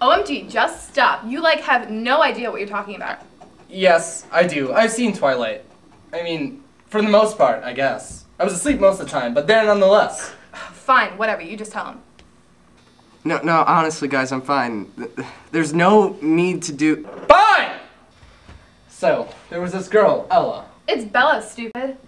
OMG, just stop. You, like, have no idea what you're talking about. Yes, I do. I've seen Twilight. I mean, for the most part, I guess. I was asleep most of the time, but there nonetheless. Fine, whatever. You just tell him. No, honestly, guys, I'm fine. There's no need to do... Fine! So, there was this girl, Ella. It's Bella, stupid.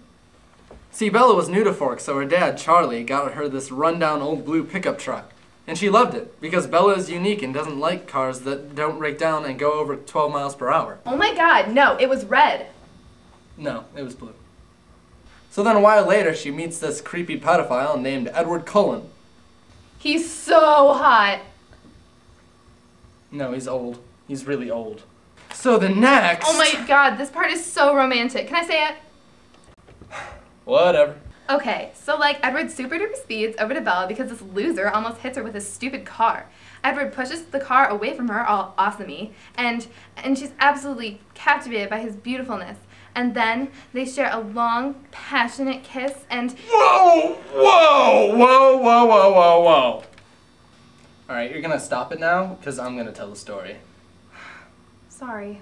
See, Bella was new to Forks, so her dad, Charlie, got her this rundown old blue pickup truck. And she loved it, because Bella is unique and doesn't like cars that don't break down and go over 12 miles per hour. Oh my god, no, it was red. No, it was blue. So then a while later, she meets this creepy pedophile named Edward Cullen. He's so hot. No, he's old. He's really old. So the next... Oh my god, this part is so romantic. Can I say it? Whatever. Okay, so like Edward super duper speeds over to Bella because this loser almost hits her with his stupid car. Edward pushes the car away from her, all awesomey, and she's absolutely captivated by his beautifulness. And then they share a long, passionate kiss and... Whoa! Whoa! Whoa! Whoa! Whoa! Whoa! Whoa! Alright, you're gonna stop it now, because I'm gonna tell the story. Sorry.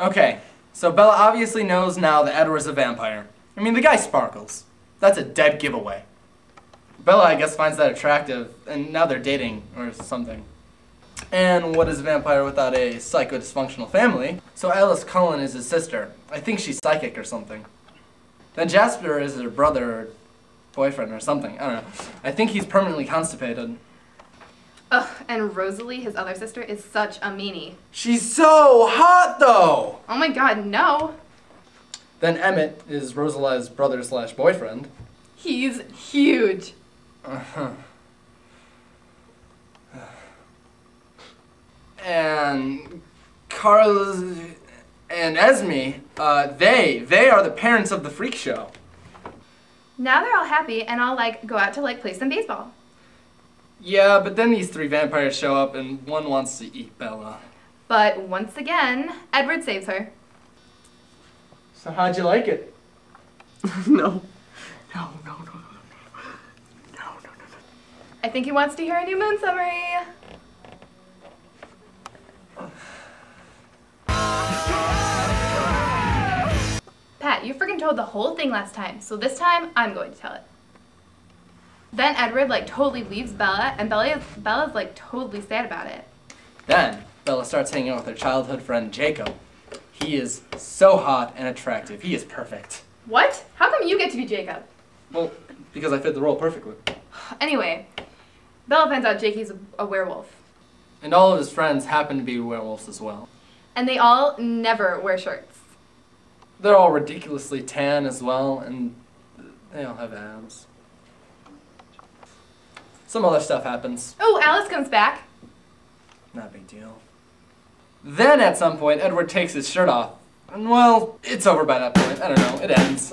Okay, so Bella obviously knows now that Edward's a vampire. I mean, the guy sparkles. That's a dead giveaway. Bella, I guess, finds that attractive, and now they're dating, or something. And what is a vampire without a psycho-dysfunctional family? So Alice Cullen is his sister. I think she's psychic or something. Then Jasper is her brother or boyfriend or something. I don't know. I think he's permanently constipated. Ugh, and Rosalie, his other sister, is such a meanie. She's so hot, though! Oh my god, no! Then Emmett is Rosalie's brother slash boyfriend. He's huge! Uh-huh. And Carlos and Esme, they are the parents of the freak show. Now they're all happy and I'll like go out to like play some baseball. Yeah, but then these three vampires show up and one wants to eat Bella. But once again, Edward saves her. So how'd you like it? No. I think he wants to hear a New Moon summary. Pat, you freaking told the whole thing last time, so this time I'm going to tell it. Then Edward like totally leaves Bella, and Bella's like totally sad about it. Then Bella starts hanging out with her childhood friend Jacob. He is so hot and attractive. He is perfect. What? How come you get to be Jacob? Well, because I fit the role perfectly. Anyway, Bella finds out Jakey's a werewolf. And all of his friends happen to be werewolves as well. And they all never wear shirts. They're all ridiculously tan as well, and they all have abs. Some other stuff happens. Oh, Alice comes back. Not a big deal. Then at some point, Edward takes his shirt off. And well, it's over by that point. I don't know, it ends.